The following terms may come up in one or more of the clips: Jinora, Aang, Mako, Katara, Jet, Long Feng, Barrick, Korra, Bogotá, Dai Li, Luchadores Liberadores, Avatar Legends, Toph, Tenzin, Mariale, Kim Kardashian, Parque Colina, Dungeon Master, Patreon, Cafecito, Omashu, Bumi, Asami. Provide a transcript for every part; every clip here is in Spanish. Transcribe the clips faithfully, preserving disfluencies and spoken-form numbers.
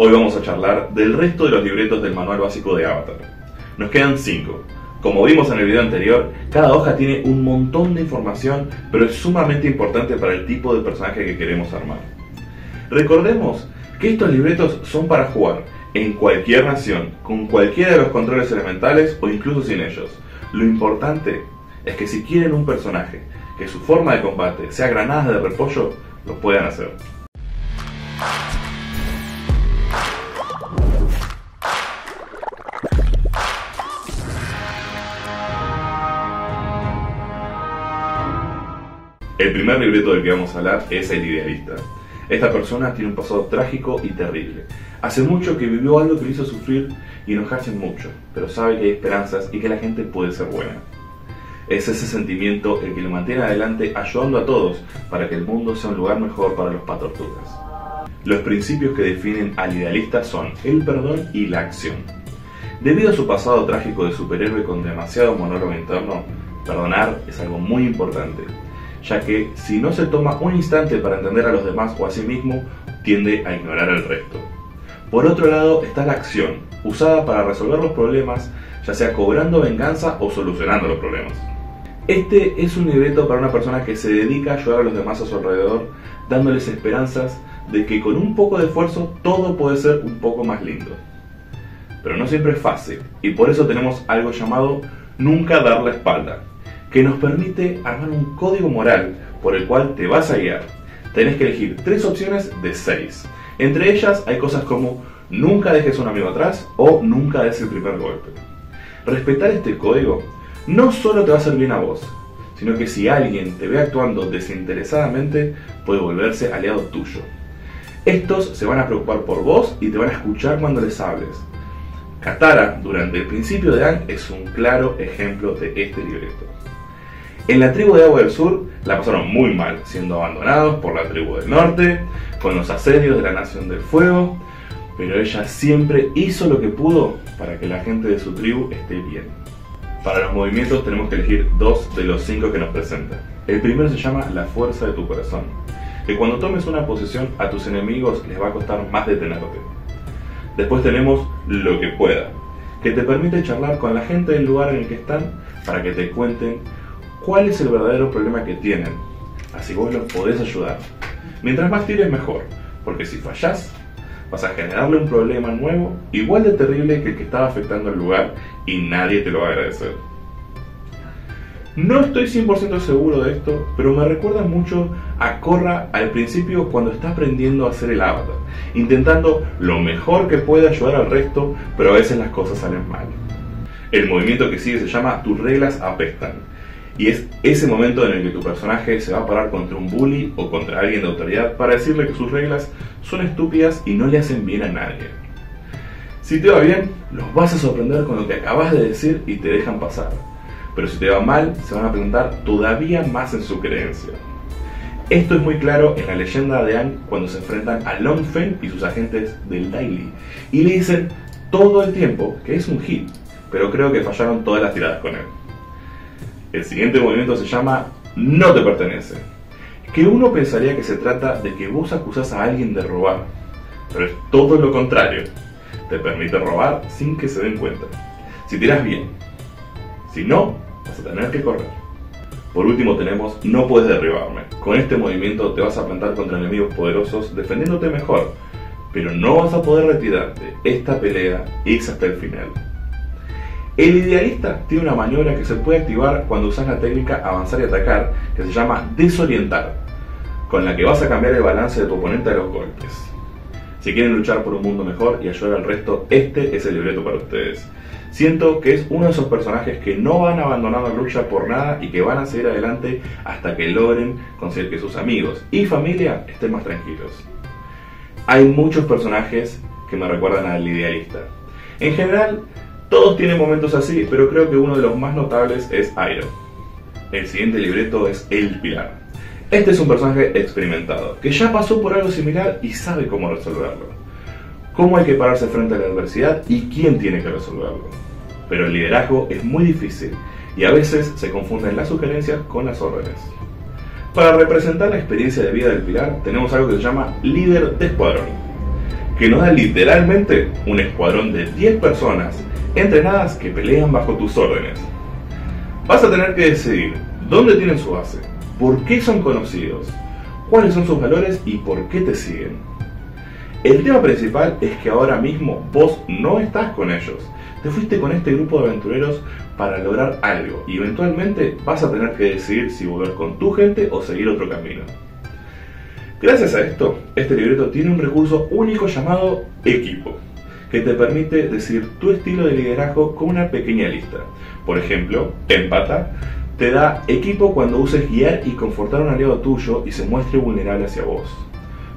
Hoy vamos a charlar del resto de los libretos del manual básico de Avatar. Nos quedan cinco. Como vimos en el video anterior, cada hoja tiene un montón de información, pero es sumamente importante para el tipo de personaje que queremos armar. Recordemos que estos libretos son para jugar en cualquier nación, con cualquiera de los controles elementales o incluso sin ellos. Lo importante es que si quieren un personaje que su forma de combate sea granadas de repollo, lo puedan hacer. El primer libreto del que vamos a hablar es el idealista. Esta persona tiene un pasado trágico y terrible. Hace mucho que vivió algo que le hizo sufrir y enojarse mucho, pero sabe que hay esperanzas y que la gente puede ser buena. Es ese sentimiento el que lo mantiene adelante, ayudando a todos para que el mundo sea un lugar mejor para los patortugas. Los principios que definen al idealista son el perdón y la acción. Debido a su pasado trágico de superhéroe con demasiado monólogo interno, perdonar es algo muy importante, ya que si no se toma un instante para entender a los demás o a sí mismo, tiende a ignorar al resto. Por otro lado está la acción, usada para resolver los problemas, ya sea cobrando venganza o solucionando los problemas. Este es un libreto para una persona que se dedica a ayudar a los demás a su alrededor, dándoles esperanzas de que con un poco de esfuerzo todo puede ser un poco más lindo. Pero no siempre es fácil, y por eso tenemos algo llamado nunca dar la espalda, que nos permite armar un código moral por el cual te vas a guiar. Tenés que elegir tres opciones de seis. Entre ellas hay cosas como nunca dejes a un amigo atrás o nunca des el primer golpe. Respetar este código no solo te va a hacer bien a vos, sino que si alguien te ve actuando desinteresadamente, puede volverse aliado tuyo. Estos se van a preocupar por vos y te van a escuchar cuando les hables. Katara, durante el principio de Aang, es un claro ejemplo de este libreto. En la tribu de Agua del Sur la pasaron muy mal, siendo abandonados por la tribu del Norte, con los asedios de la Nación del Fuego, pero ella siempre hizo lo que pudo para que la gente de su tribu esté bien. Para los movimientos tenemos que elegir dos de los cinco que nos presentan. El primero se llama la fuerza de tu corazón, que cuando tomes una posición a tus enemigos les va a costar más detenerte. Después tenemos lo que pueda, que te permite charlar con la gente del lugar en el que están para que te cuenten cuál es el verdadero problema que tienen, así vos los podés ayudar. Mientras más tires mejor, porque si fallás, vas a generarle un problema nuevo, igual de terrible que el que estaba afectando al lugar, y nadie te lo va a agradecer. No estoy cien por ciento seguro de esto, pero me recuerda mucho a Korra al principio cuando está aprendiendo a hacer el avatar, intentando lo mejor que puede ayudar al resto, pero a veces las cosas salen mal. El movimiento que sigue se llama tus reglas apestan. Y es ese momento en el que tu personaje se va a parar contra un bully o contra alguien de autoridad para decirle que sus reglas son estúpidas y no le hacen bien a nadie. Si te va bien, los vas a sorprender con lo que acabas de decir y te dejan pasar. Pero si te va mal, se van a plantar todavía más en su creencia. Esto es muy claro en la leyenda de Aang cuando se enfrentan a Long Feng y sus agentes del Dai Li. Y le dicen todo el tiempo que es un hit, pero creo que fallaron todas las tiradas con él. El siguiente movimiento se llama no te pertenece, que uno pensaría que se trata de que vos acusás a alguien de robar, pero es todo lo contrario, te permite robar sin que se den cuenta, si tirás bien, si no, vas a tener que correr. Por último tenemos no puedes derribarme, con este movimiento te vas a plantar contra enemigos poderosos defendiéndote mejor, pero no vas a poder retirarte, esta pelea es hasta el final. El idealista tiene una maniobra que se puede activar cuando usas la técnica avanzar y atacar, que se llama desorientar, con la que vas a cambiar el balance de tu oponente a los golpes. Si quieren luchar por un mundo mejor y ayudar al resto, este es el libreto para ustedes. Siento que es uno de esos personajes que no van abandonando la lucha por nada y que van a seguir adelante hasta que logren conseguir que sus amigos y familia estén más tranquilos. Hay muchos personajes que me recuerdan al idealista. En general, todos tienen momentos así, pero creo que uno de los más notables es Iron. El siguiente libreto es El Pilar. Este es un personaje experimentado, que ya pasó por algo similar y sabe cómo resolverlo. Cómo hay que pararse frente a la adversidad y quién tiene que resolverlo. Pero el liderazgo es muy difícil y a veces se confunden las sugerencias con las órdenes. Para representar la experiencia de vida del Pilar tenemos algo que se llama líder de escuadrón, que nos da literalmente un escuadrón de diez personas entrenadas que pelean bajo tus órdenes. Vas a tener que decidir dónde tienen su base, por qué son conocidos, cuáles son sus valores y por qué te siguen. El tema principal es que ahora mismo vos no estás con ellos, te fuiste con este grupo de aventureros para lograr algo y eventualmente vas a tener que decidir si volver con tu gente o seguir otro camino. Gracias a esto, este libreto tiene un recurso único llamado equipo, que te permite decidir tu estilo de liderazgo con una pequeña lista. Por ejemplo, empata te da equipo cuando uses guiar y confortar a un aliado tuyo y se muestre vulnerable hacia vos.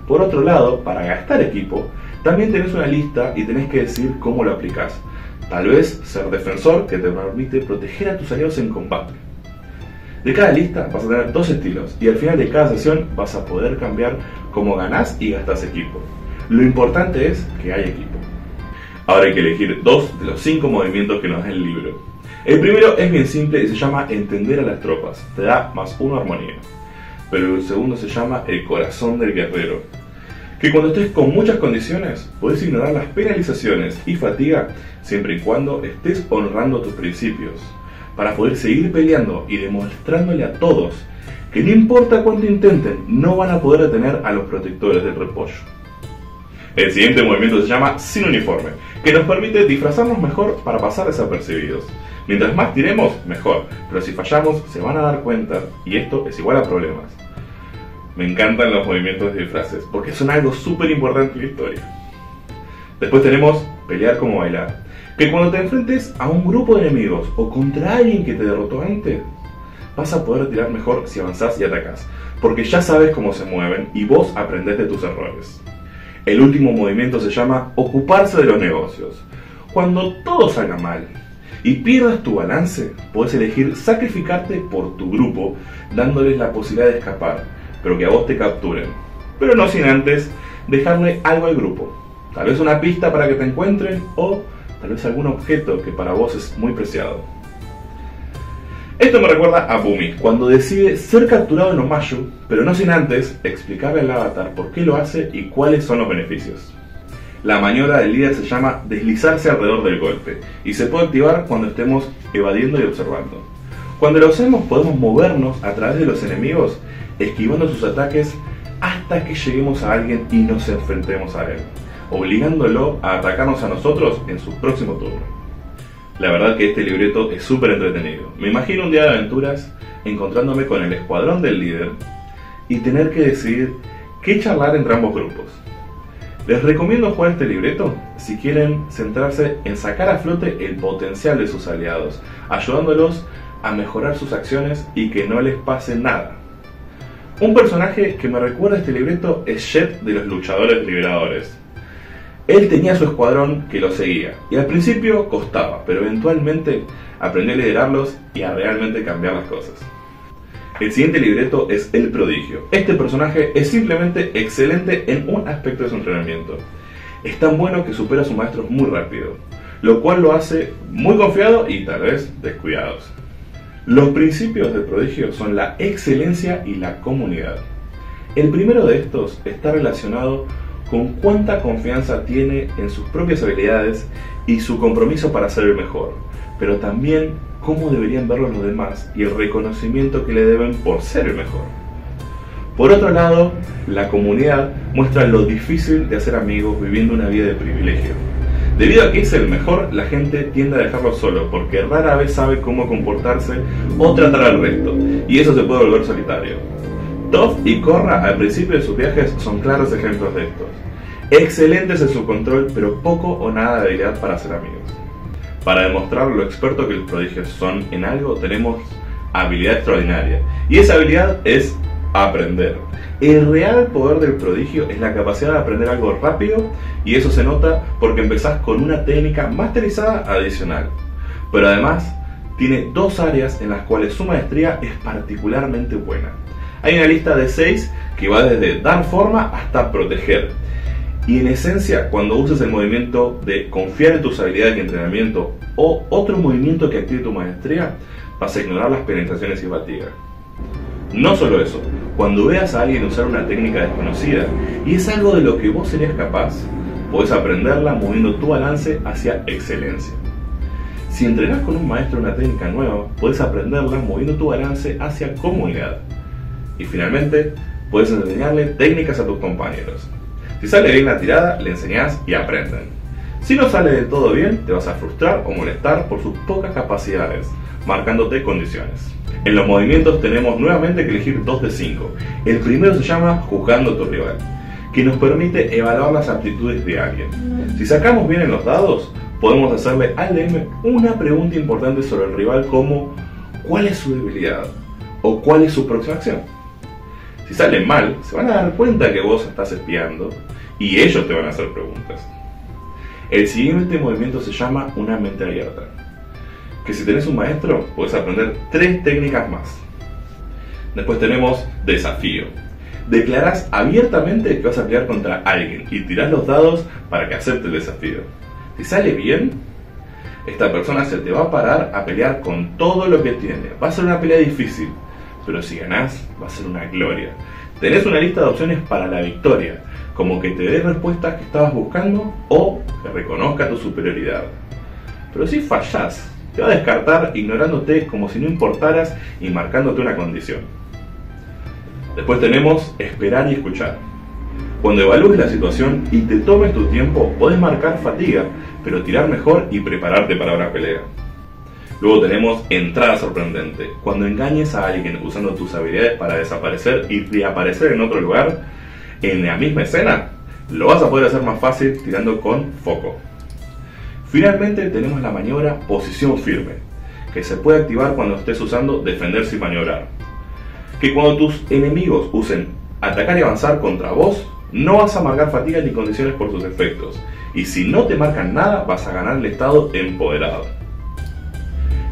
Por otro lado, para gastar equipo, también tenés una lista y tenés que decidir cómo lo aplicás. Tal vez ser defensor, que te permite proteger a tus aliados en combate. De cada lista vas a tener dos estilos y al final de cada sesión vas a poder cambiar cómo ganás y gastás equipo. Lo importante es que hay equipo. Ahora hay que elegir dos de los cinco movimientos que nos da el libro. El primero es bien simple y se llama entender a las tropas, te da más uno armonía. Pero el segundo se llama el corazón del guerrero, que cuando estés con muchas condiciones podés ignorar las penalizaciones y fatiga siempre y cuando estés honrando tus principios, para poder seguir peleando y demostrándole a todos que no importa cuánto intenten, no van a poder detener a los protectores del repollo. El siguiente movimiento se llama sin uniforme, que nos permite disfrazarnos mejor para pasar desapercibidos. Mientras más tiremos, mejor, pero si fallamos se van a dar cuenta y esto es igual a problemas. Me encantan los movimientos de disfraces porque son algo súper importante en la historia. Después tenemos pelear como bailar, que cuando te enfrentes a un grupo de enemigos o contra alguien que te derrotó antes, vas a poder tirar mejor si avanzás y atacás, porque ya sabes cómo se mueven y vos aprendés de tus errores. El último movimiento se llama ocuparse de los negocios. Cuando todo salga mal y pierdas tu balance, podés elegir sacrificarte por tu grupo, dándoles la posibilidad de escapar, pero que a vos te capturen, pero no sin antes dejarle algo al grupo, tal vez una pista para que te encuentren o tal vez algún objeto que para vos es muy preciado. Esto me recuerda a Bumi, cuando decide ser capturado en Omashu, pero no sin antes explicarle al avatar por qué lo hace y cuáles son los beneficios. La maniobra del líder se llama deslizarse alrededor del golpe y se puede activar cuando estemos evadiendo y observando. Cuando lo hacemos podemos movernos a través de los enemigos, esquivando sus ataques hasta que lleguemos a alguien y nos enfrentemos a él, obligándolo a atacarnos a nosotros en su próximo turno. La verdad que este libreto es súper entretenido. Me imagino un día de aventuras encontrándome con el escuadrón del líder y tener que decidir qué charlar entre ambos grupos. Les recomiendo jugar este libreto si quieren centrarse en sacar a flote el potencial de sus aliados, ayudándolos a mejorar sus acciones y que no les pase nada. Un personaje que me recuerda a este libreto es Jet de los Luchadores Liberadores. Él tenía su escuadrón que lo seguía, y al principio costaba, pero eventualmente aprendió a liderarlos y a realmente cambiar las cosas. El siguiente libreto es El Prodigio. Este personaje es simplemente excelente en un aspecto de su entrenamiento. Es tan bueno que supera a sus maestros muy rápido, lo cual lo hace muy confiado y tal vez descuidados. Los principios del prodigio son la excelencia y la comunidad. El primero de estos está relacionado con cuánta confianza tiene en sus propias habilidades y su compromiso para ser el mejor, pero también cómo deberían verlo los demás y el reconocimiento que le deben por ser el mejor. Por otro lado, la comunidad muestra lo difícil de hacer amigos viviendo una vida de privilegio. Debido a que es el mejor, la gente tiende a dejarlo solo, porque rara vez sabe cómo comportarse o tratar al resto, y eso se puede volver solitario. Toph y Korra al principio de sus viajes son claros ejemplos de estos. Excelentes en su control, pero poco o nada de habilidad para ser amigos. Para demostrar lo experto que los prodigios son en algo, tenemos habilidad extraordinaria, y esa habilidad es aprender. El real poder del prodigio es la capacidad de aprender algo rápido y eso se nota porque empezás con una técnica masterizada adicional. Pero además tiene dos áreas en las cuales su maestría es particularmente buena. Hay una lista de seis que va desde dar forma hasta proteger. Y en esencia, cuando uses el movimiento de confiar en tus habilidades de entrenamiento o otro movimiento que active tu maestría, vas a ignorar las penetraciones y fatiga. No solo eso, cuando veas a alguien usar una técnica desconocida y es algo de lo que vos serías capaz, Podés aprenderla moviendo tu balance hacia excelencia. Si entrenás con un maestro una técnica nueva, podés aprenderla moviendo tu balance hacia comodidad. Y finalmente, podés enseñarle técnicas a tus compañeros. Si sale bien la tirada, le enseñás y aprenden. Si no sale del todo bien, te vas a frustrar o molestar por sus pocas capacidades, marcándote condiciones. En los movimientos tenemos nuevamente que elegir dos de cinco. El primero se llama Juzgando a tu rival, que nos permite evaluar las aptitudes de alguien. Si sacamos bien en los dados, podemos hacerle al D M una pregunta importante sobre el rival como ¿cuál es su debilidad? ¿O cuál es su próxima acción? Si salen mal, se van a dar cuenta que vos estás espiando y ellos te van a hacer preguntas. El siguiente movimiento se llama Una mente abierta, que si tenés un maestro, podés aprender tres técnicas más. Después tenemos Desafío. Declarás abiertamente que vas a pelear contra alguien y tirás los dados para que acepte el desafío. Si sale bien, esta persona se te va a parar a pelear con todo lo que tiene. Va a ser una pelea difícil, pero si ganás, va a ser una gloria. Tenés una lista de opciones para la victoria, como que te dé respuestas que estabas buscando o que reconozca tu superioridad. Pero si fallás, te va a descartar ignorándote como si no importaras y marcándote una condición. Después tenemos Esperar y escuchar. Cuando evalúes la situación y te tomes tu tiempo, podés marcar fatiga, pero tirar mejor y prepararte para una pelea. Luego tenemos Entrada sorprendente. Cuando engañes a alguien usando tus habilidades para desaparecer y reaparecer en otro lugar, en la misma escena, lo vas a poder hacer más fácil tirando con foco. Finalmente tenemos la maniobra Posición firme, que se puede activar cuando estés usando Defenderse y maniobrar. Que cuando tus enemigos usen Atacar y avanzar contra vos, no vas a marcar fatiga ni condiciones por sus efectos, y si no te marcan nada, vas a ganar el estado empoderado.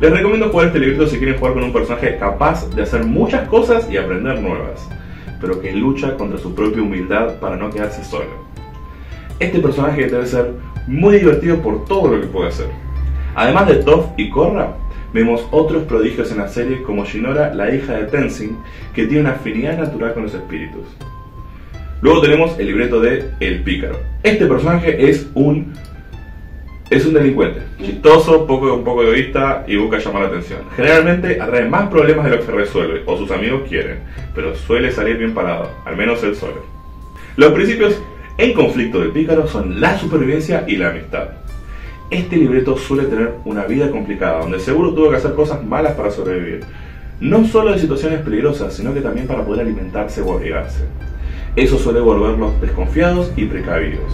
Les recomiendo jugar este librito si quieren jugar con un personaje capaz de hacer muchas cosas y aprender nuevas, pero que lucha contra su propia humildad para no quedarse solo. Este personaje debe ser muy divertido por todo lo que puede hacer. Además de Toph y Korra, vemos otros prodigios en la serie como Jinora, la hija de Tenzin, que tiene una afinidad natural con los espíritus. Luego tenemos el libreto de El Pícaro. Este personaje es un... Es un delincuente, chistoso, poco, un poco egoísta y busca llamar la atención. Generalmente atrae más problemas de lo que resuelve, o sus amigos quieren, pero suele salir bien parado, al menos él solo. Los principios en conflicto del pícaro son la supervivencia y la amistad. Este libreto suele tener una vida complicada, donde seguro tuvo que hacer cosas malas para sobrevivir. No solo de situaciones peligrosas, sino que también para poder alimentarse o abrigarse. Eso suele volverlos desconfiados y precavidos,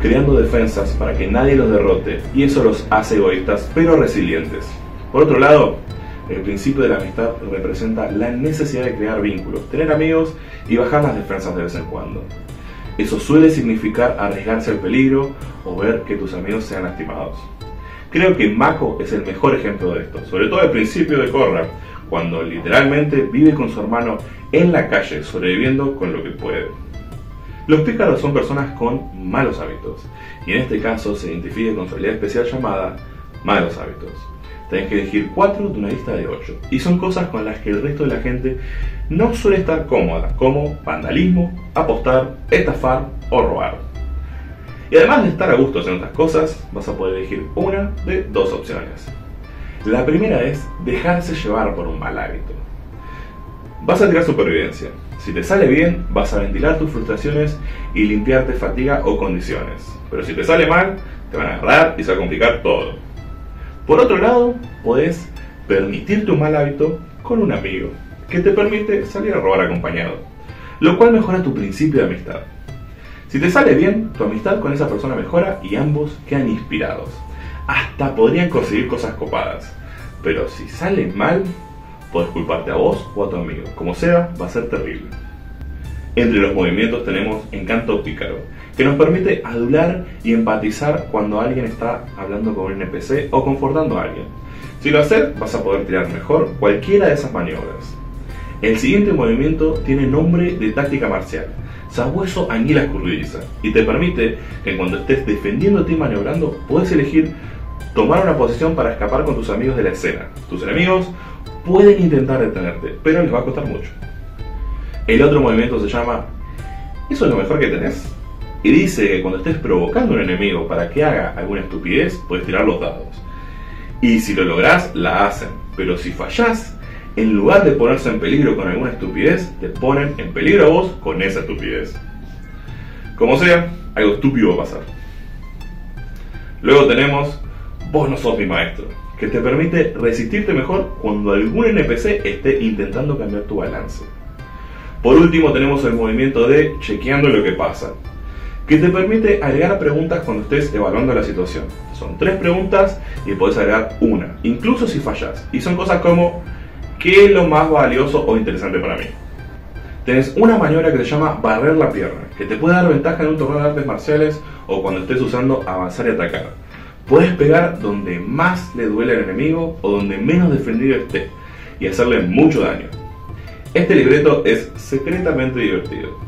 creando defensas para que nadie los derrote, y eso los hace egoístas pero resilientes. Por otro lado, el principio de la amistad representa la necesidad de crear vínculos, tener amigos y bajar las defensas de vez en cuando. Eso suele significar arriesgarse al peligro o ver que tus amigos sean lastimados. Creo que Mako es el mejor ejemplo de esto, sobre todo al principio de Korra, cuando literalmente vive con su hermano en la calle, sobreviviendo con lo que puede. Los pícaros son personas con malos hábitos, y en este caso se identifica con su habilidad especial llamada Malos Hábitos. Tenés que elegir cuatro de una lista de ocho, y son cosas con las que el resto de la gente no suele estar cómoda, como vandalismo, apostar, estafar o robar. Y además de estar a gusto en otras cosas, vas a poder elegir una de dos opciones. La primera es dejarse llevar por un mal hábito. Vas a tirar supervivencia. Si te sale bien, vas a ventilar tus frustraciones y limpiarte fatiga o condiciones. Pero si te sale mal, te van a agarrar y se va a complicar todo. Por otro lado, podés permitir tu mal hábito con un amigo, que te permite salir a robar acompañado, lo cual mejora tu principio de amistad. Si te sale bien, tu amistad con esa persona mejora y ambos quedan inspirados. Hasta podrían conseguir cosas copadas. Pero si sale mal, podés culparte a vos o a tu amigo. Como sea, va a ser terrible. Entre los movimientos tenemos Encanto Pícaro, que nos permite adular y empatizar cuando alguien está hablando con un N P C o confortando a alguien. Si lo haces, vas a poder tirar mejor cualquiera de esas maniobras. El siguiente movimiento tiene nombre de táctica marcial, Sabueso Anguila Escurridiza, y te permite que cuando estés defendiéndote y maniobrando, puedes elegir tomar una posición para escapar con tus amigos de la escena. Tus enemigos pueden intentar detenerte, pero les va a costar mucho. El otro movimiento se llama ¿eso es lo mejor que tenés? y dice que cuando estés provocando a un enemigo para que haga alguna estupidez, puedes tirar los dados. Y si lo lográs, la hacen. Pero si fallás, en lugar de ponerse en peligro con alguna estupidez, te ponen en peligro a vos con esa estupidez. Como sea, algo estúpido va a pasar. Luego tenemos, vos no sos mi maestro, que te permite resistirte mejor cuando algún N P C esté intentando cambiar tu balance. Por último tenemos el movimiento de chequeando lo que pasa, que te permite agregar preguntas cuando estés evaluando la situación. Son tres preguntas y podés agregar una, incluso si fallas. Y son cosas como, ¿qué es lo más valioso o interesante para mí? Tenés una maniobra que se llama barrer la pierna, que te puede dar ventaja en un torneo de artes marciales o cuando estés usando avanzar y atacar. Podés pegar donde más le duele al enemigo o donde menos defendido esté y hacerle mucho daño. Este libreto es secretamente divertido.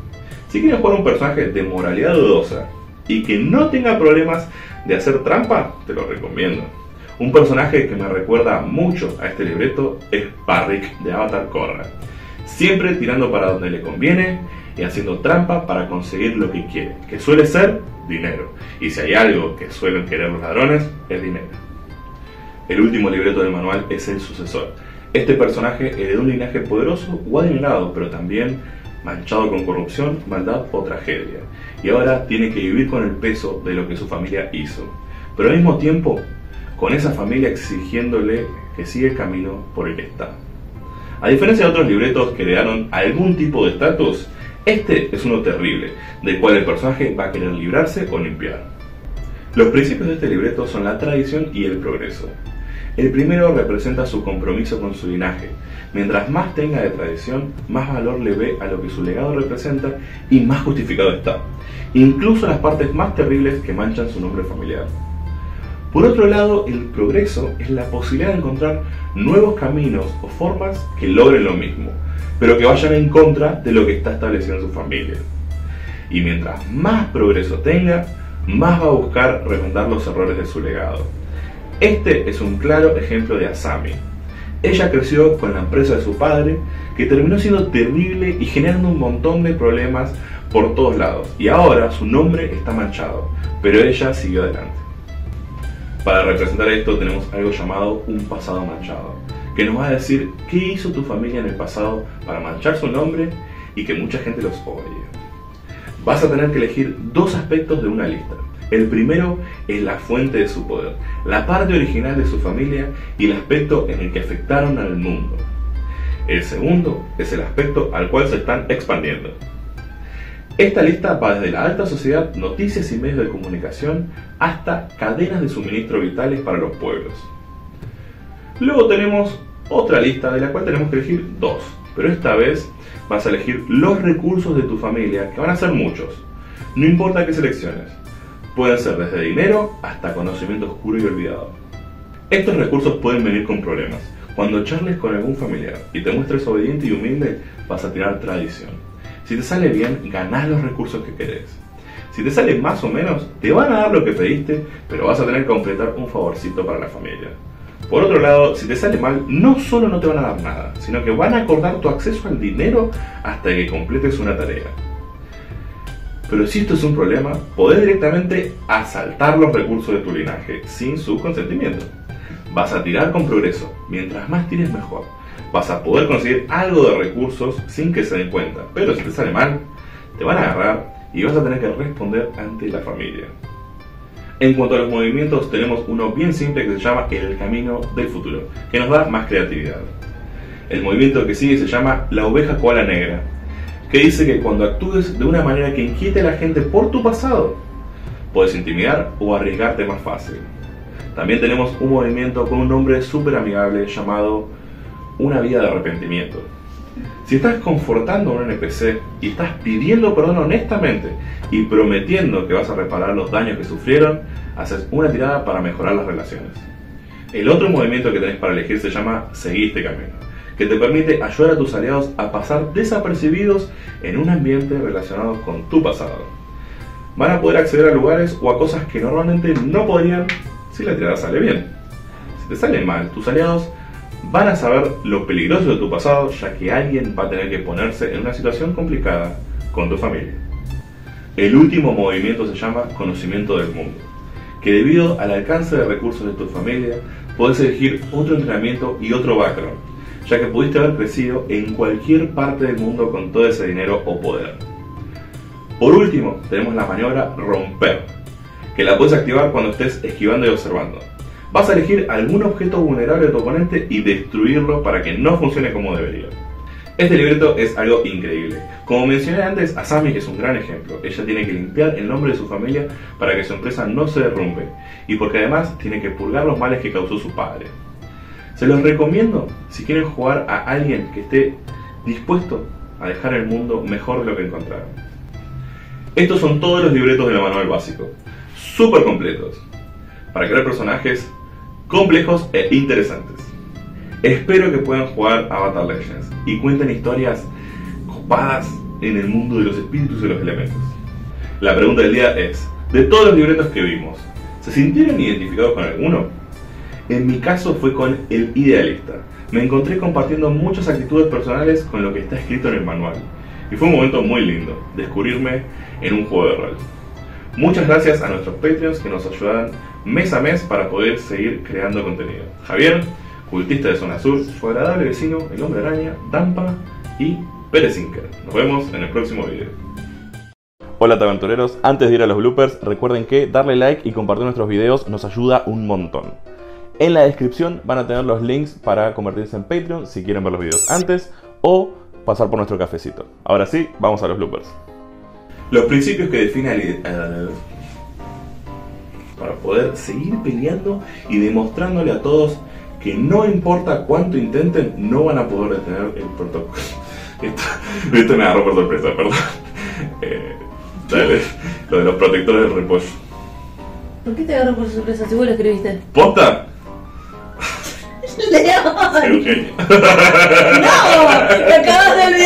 Si quieres jugar un personaje de moralidad dudosa y que no tenga problemas de hacer trampa, te lo recomiendo. Un personaje que me recuerda mucho a este libreto es Barrick de Avatar Korra. Siempre tirando para donde le conviene y haciendo trampa para conseguir lo que quiere, que suele ser dinero. Y si hay algo que suelen querer los ladrones, es dinero. El último libreto del manual es el sucesor. Este personaje heredó un linaje poderoso o adinerado, pero también manchado con corrupción, maldad o tragedia. Y ahora tiene que vivir con el peso de lo que su familia hizo, pero al mismo tiempo con esa familia exigiéndole que siga el camino por el que está. A diferencia de otros libretos que le dan algún tipo de estatus, este es uno terrible, del cual el personaje va a querer librarse o limpiar. Los principios de este libreto son la tradición y el progreso. El primero representa su compromiso con su linaje. Mientras más tenga de tradición, más valor le ve a lo que su legado representa y más justificado está, incluso en las partes más terribles que manchan su nombre familiar. Por otro lado, el progreso es la posibilidad de encontrar nuevos caminos o formas que logren lo mismo, pero que vayan en contra de lo que está estableciendo su familia. Y mientras más progreso tenga, más va a buscar remendar los errores de su legado. Este es un claro ejemplo de Asami. Ella creció con la empresa de su padre, que terminó siendo terrible y generando un montón de problemas por todos lados, y ahora su nombre está manchado, pero ella siguió adelante. Para representar esto tenemos algo llamado un pasado manchado, que nos va a decir qué hizo tu familia en el pasado para manchar su nombre y que mucha gente los odia. Vas a tener que elegir dos aspectos de una lista. El primero es la fuente de su poder, la parte original de su familia y el aspecto en el que afectaron al mundo. El segundo es el aspecto al cual se están expandiendo. Esta lista va desde la alta sociedad, noticias y medios de comunicación, hasta cadenas de suministro vitales para los pueblos. Luego tenemos otra lista de la cual tenemos que elegir dos, pero esta vez vas a elegir los recursos de tu familia, que van a ser muchos. No importa qué selecciones, pueden ser desde dinero hasta conocimiento oscuro y olvidado. Estos recursos pueden venir con problemas. Cuando charles con algún familiar y te muestres obediente y humilde, vas a tirar tradición. Si te sale bien, ganás los recursos que querés. Si te sale más o menos, te van a dar lo que pediste, pero vas a tener que completar un favorcito para la familia. Por otro lado, si te sale mal, no solo no te van a dar nada, sino que van a acordar tu acceso al dinero hasta que completes una tarea. Pero si esto es un problema, podés directamente asaltar los recursos de tu linaje, sin su consentimiento. Vas a tirar con progreso, mientras más tires mejor. Vas a poder conseguir algo de recursos sin que se den cuenta, pero si te sale mal, te van a agarrar y vas a tener que responder ante la familia. En cuanto a los movimientos, tenemos uno bien simple que se llama el camino del futuro, que nos da más creatividad. El movimiento que sigue se llama la oveja koala negra, que dice que cuando actúes de una manera que inquiete a la gente por tu pasado, puedes intimidar o arriesgarte más fácil. También tenemos un movimiento con un nombre súper amigable llamado una vida de arrepentimiento. Si estás confortando a un N P C y estás pidiendo perdón honestamente y prometiendo que vas a reparar los daños que sufrieron, haces una tirada para mejorar las relaciones. El otro movimiento que tenés para elegir se llama seguir este camino, que te permite ayudar a tus aliados a pasar desapercibidos en un ambiente relacionado con tu pasado. Van a poder acceder a lugares o a cosas que normalmente no podrían si la tirada sale bien. Si te sale mal, tus aliados van a saber lo peligroso de tu pasado, ya que alguien va a tener que ponerse en una situación complicada con tu familia. El último movimiento se llama Conocimiento del Mundo, que debido al alcance de recursos de tu familia, podés elegir otro entrenamiento y otro background, ya que pudiste haber crecido en cualquier parte del mundo con todo ese dinero o poder. Por último, tenemos la maniobra Romper, que la puedes activar cuando estés esquivando y observando. Vas a elegir algún objeto vulnerable de tu oponente y destruirlo para que no funcione como debería. Este libreto es algo increíble. Como mencioné antes, Asami es un gran ejemplo. Ella tiene que limpiar el nombre de su familia para que su empresa no se derrumbe, y porque además tiene que purgar los males que causó su padre. Se los recomiendo si quieren jugar a alguien que esté dispuesto a dejar el mundo mejor de lo que encontraron. Estos son todos los libretos del manual básico, súper completos, para crear personajes complejos e interesantes. Espero que puedan jugar Avatar Legends y cuenten historias copadas en el mundo de los espíritus y los elementos. La pregunta del día es, de todos los libretos que vimos, ¿se sintieron identificados con alguno? En mi caso fue con El Idealista. Me encontré compartiendo muchas actitudes personales con lo que está escrito en el manual, y fue un momento muy lindo, descubrirme en un juego de rol. Muchas gracias a nuestros Patreons que nos ayudan mes a mes para poder seguir creando contenido. Javier, Cultista de Zona Sur, Su Agradable Vecino, El Hombre Araña, Dampa y Pérez Inca. Nos vemos en el próximo video. Hola taventureros, antes de ir a los bloopers, recuerden que darle like y compartir nuestros videos nos ayuda un montón. En la descripción van a tener los links para convertirse en Patreon si quieren ver los videos antes o pasar por nuestro cafecito. Ahora sí, vamos a los bloopers. Los principios que define el ideal para poder seguir peleando y demostrándole a todos que no importa cuánto intenten, no van a poder detener el protocolo. Esto, esto me agarró por sorpresa, perdón. Eh, dale, lo de los protectores del repollo. ¿Por qué te agarró por sorpresa? Si vos lo escribiste. ¿Posta? ¡León! ¡No! ¡Me acabas de